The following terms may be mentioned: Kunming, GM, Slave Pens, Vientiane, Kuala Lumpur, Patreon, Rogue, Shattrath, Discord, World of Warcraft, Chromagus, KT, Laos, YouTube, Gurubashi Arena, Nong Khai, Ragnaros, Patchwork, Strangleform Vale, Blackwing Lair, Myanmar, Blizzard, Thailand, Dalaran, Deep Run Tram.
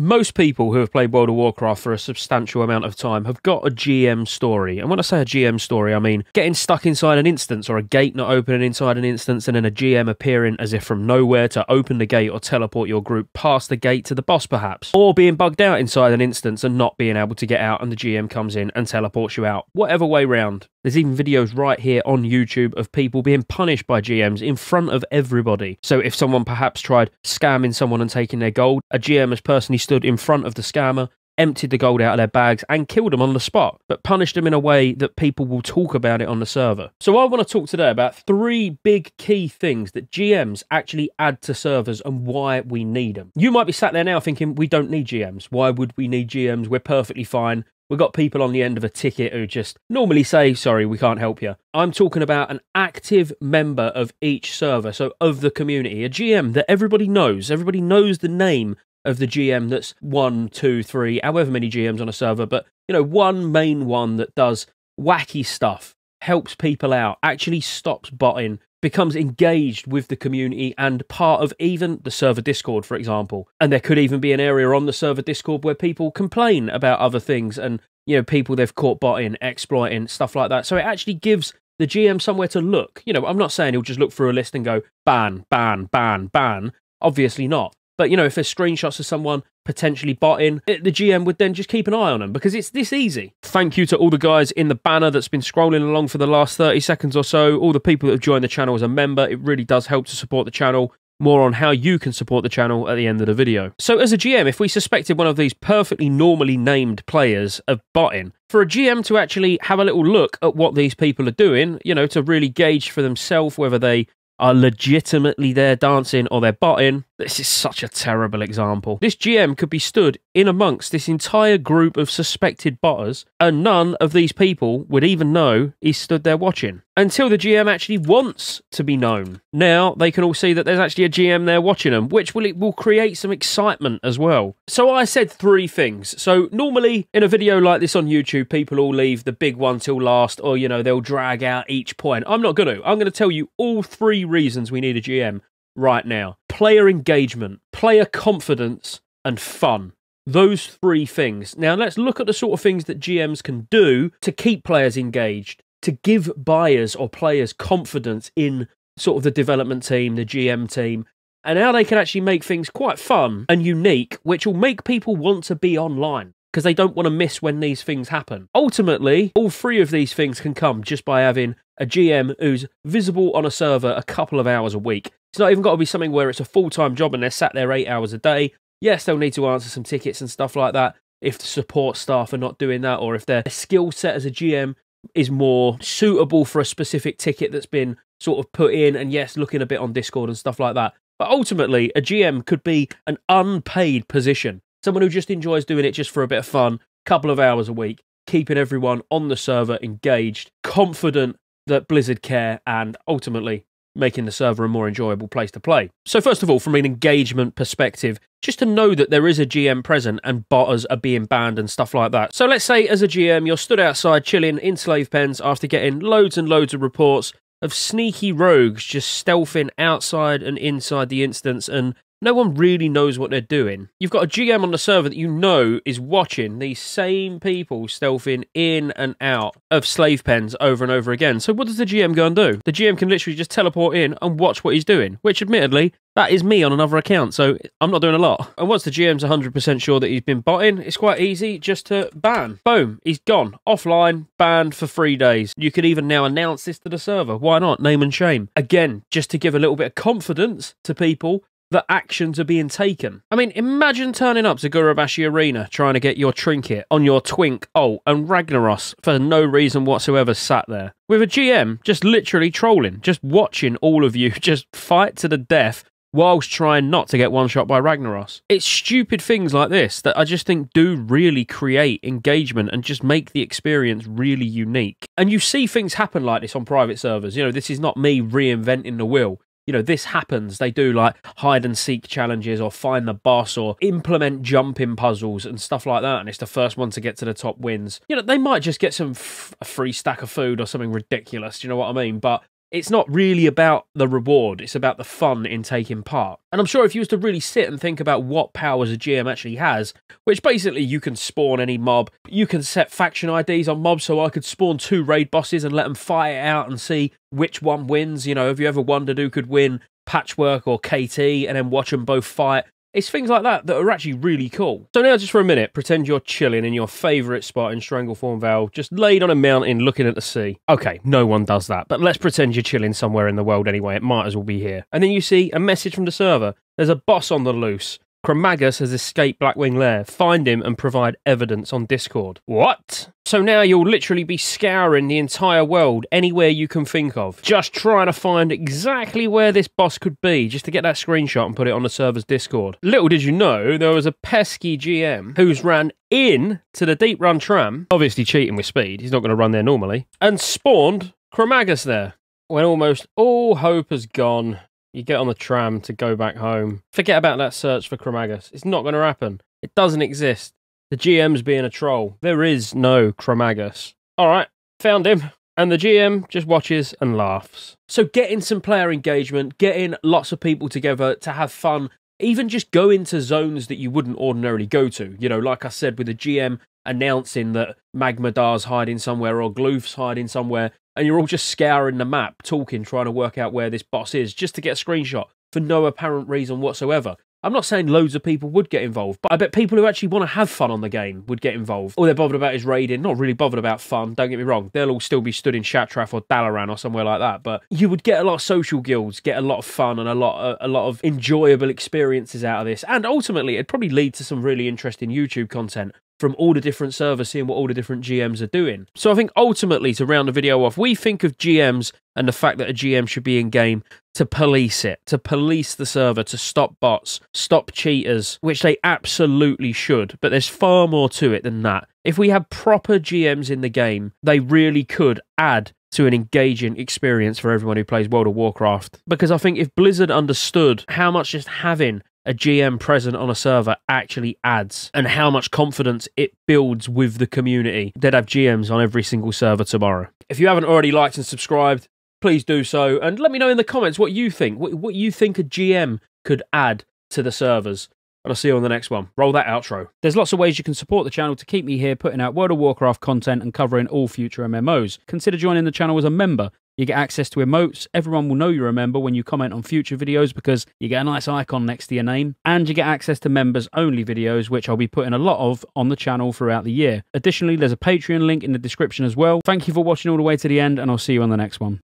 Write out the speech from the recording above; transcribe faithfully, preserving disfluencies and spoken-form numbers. most people who have played World of Warcraft for a substantial amount of time have got a G M story. And when I say a G M story, I mean getting stuck inside an instance, or a gate not opening inside an instance, and then a G M appearing as if from nowhere to open the gate or teleport your group past the gate to the boss, perhaps. Or being bugged out inside an instance and not being able to get out, and the G M comes in and teleports you out. Whatever way round. There's even videos right here on YouTube of people being punished by G Ms in front of everybody. So if someone perhaps tried scamming someone and taking their gold, a G M has personally stood in front of the scammer, emptied the gold out of their bags and killed them on the spot, but punished them in a way that people will talk about it on the server. So I want to talk today about three big key things that G Ms actually add to servers and why we need them. You might be sat there now thinking, we don't need G Ms. Why would we need G Ms? We're perfectly fine. We've got people on the end of a ticket who just normally say, sorry, we can't help you. I'm talking about an active member of each server, so of the community, a G M that everybody knows. Everybody knows the name of the G M that's one, two, three, however many G Ms on a server, but, you know, one main one that does wacky stuff, helps people out, actually stops botting, becomes engaged with the community and part of even the server Discord, for example. And there could even be an area on the server Discord where people complain about other things and, you know, people they've caught botting, exploiting, stuff like that. So it actually gives the G M somewhere to look. You know, I'm not saying he'll just look through a list and go, ban, ban, ban, ban. Obviously not. But, you know, if there's screenshots of someone potentially botting, the G M would then just keep an eye on them because it's this easy. Thank you to all the guys in the banner that's been scrolling along for the last thirty seconds or so. All the people that have joined the channel as a member, it really does help to support the channel. More on how you can support the channel at the end of the video. So as a G M, if we suspected one of these perfectly normally named players of botting, for a G M to actually have a little look at what these people are doing, you know, to really gauge for themselves whether they are legitimately there dancing or they're botting. This is such a terrible example. This G M could be stood in amongst this entire group of suspected botters, and none of these people would even know he stood there watching until the G M actually wants to be known. Now they can all see that there's actually a G M there watching them, which will, it will create some excitement as well. So I said three things. So normally in a video like this on YouTube, people all leave the big one till last, or, you know, they'll drag out each point. I'm not going to. I'm going to tell you all three reasons we need a G M right now. Player engagement, player confidence, and fun. Those three things. Now let's look at the sort of things that G Ms can do to keep players engaged, to give buyers or players confidence in sort of the development team, the G M team, and how they can actually make things quite fun and unique, which will make people want to be online, because they don't want to miss when these things happen. Ultimately, all three of these things can come just by having a G M who's visible on a server a couple of hours a week. It's not even got to be something where it's a full-time job and they're sat there eight hours a day. Yes, they'll need to answer some tickets and stuff like that if the support staff are not doing that, or if their skill set as a G M is more suitable for a specific ticket that's been sort of put in, and yes, looking a bit on Discord and stuff like that. But ultimately, a G M could be an unpaid position. Someone who just enjoys doing it just for a bit of fun, couple of hours a week, keeping everyone on the server engaged, confident that Blizzard care, and ultimately making the server a more enjoyable place to play. So first of all, from an engagement perspective, just to know that there is a G M present and botters are being banned and stuff like that. So let's say as a G M, you're stood outside chilling in Slave Pens after getting loads and loads of reports of sneaky rogues just stealthing outside and inside the instance, and no one really knows what they're doing. You've got a G M on the server that you know is watching these same people stealthing in and out of Slave Pens over and over again. So what does the G M go and do? The G M can literally just teleport in and watch what he's doing, which admittedly, that is me on another account, so I'm not doing a lot. And once the G M's one hundred percent sure that he's been botting, it's quite easy just to ban. Boom, he's gone. Offline, banned for three days. You could even now announce this to the server. Why not? Name and shame. Again, just to give a little bit of confidence to people that actions are being taken. I mean, imagine turning up to Gurubashi Arena trying to get your trinket on your Twink, Ult, and Ragnaros for no reason whatsoever sat there. With a G M just literally trolling, just watching all of you just fight to the death whilst trying not to get one shot by Ragnaros. It's stupid things like this that I just think do really create engagement and just make the experience really unique. And you see things happen like this on private servers. You know, this is not me reinventing the wheel. You know, this happens. They do like hide and seek challenges or find the boss or implement jumping puzzles and stuff like that. And it's the first one to get to the top wins. You know, they might just get some f a free stack of food or something ridiculous. Do you know what I mean? But it's not really about the reward, it's about the fun in taking part. And I'm sure if you was to really sit and think about what powers a G M actually has, which basically you can spawn any mob, you can set faction I Ds on mobs, so I could spawn two raid bosses and let them fight it out and see which one wins. You know, have you ever wondered who could win Patchwork or K T and then watch them both fight? It's things like that that are actually really cool. So now just for a minute, pretend you're chilling in your favourite spot in Strangleform Vale, just laid on a mountain looking at the sea. Okay, no one does that, but let's pretend you're chilling somewhere in the world anyway, it might as well be here. And then you see a message from the server. There's a boss on the loose. Chromagus has escaped Blackwing Lair. Find him and provide evidence on Discord. What? So now you'll literally be scouring the entire world, anywhere you can think of, just trying to find exactly where this boss could be, just to get that screenshot and put it on the server's Discord. Little did you know, there was a pesky G M who's ran in to the Deep Run Tram, obviously cheating with speed, he's not going to run there normally, and spawned Chromagus there. When almost all hope has gone, you get on the tram to go back home. Forget about that search for Chromagus. It's not going to happen. It doesn't exist. The G M's being a troll. There is no Chromagus. All right, found him. And the G M just watches and laughs. So getting some player engagement, getting lots of people together to have fun, even just go into zones that you wouldn't ordinarily go to. You know, like I said, with the G M announcing that Magmadar's hiding somewhere or Gloof's hiding somewhere, and you're all just scouring the map, talking, trying to work out where this boss is, just to get a screenshot for no apparent reason whatsoever. I'm not saying loads of people would get involved, but I bet people who actually want to have fun on the game would get involved. All they're bothered about is raiding, not really bothered about fun, don't get me wrong. They'll all still be stood in Shattrath or Dalaran or somewhere like that, but you would get a lot of social guilds, get a lot of fun and a lot, a, a lot of enjoyable experiences out of this, and ultimately it'd probably lead to some really interesting YouTube content from all the different servers, seeing what all the different G Ms are doing. So I think ultimately, to round the video off, we think of G Ms and the fact that a G M should be in game to police it, to police the server, to stop bots, stop cheaters, which they absolutely should. But there's far more to it than that. If we had proper G Ms in the game, they really could add to an engaging experience for everyone who plays World of Warcraft. Because I think if Blizzard understood how much just having a G M present on a server actually adds and how much confidence it builds with the community, they'd have G Ms on every single server tomorrow. If you haven't already liked and subscribed, please do so. And let me know in the comments what you think, what, what you think a G M could add to the servers. And I'll see you on the next one. Roll that outro. There's lots of ways you can support the channel to keep me here putting out World of Warcraft content and covering all future M M Os. Consider joining the channel as a member. You get access to emotes, everyone will know you're a member when you comment on future videos because you get a nice icon next to your name, and you get access to members-only videos, which I'll be putting a lot of on the channel throughout the year. Additionally, there's a Patreon link in the description as well. Thank you for watching all the way to the end, and I'll see you on the next one.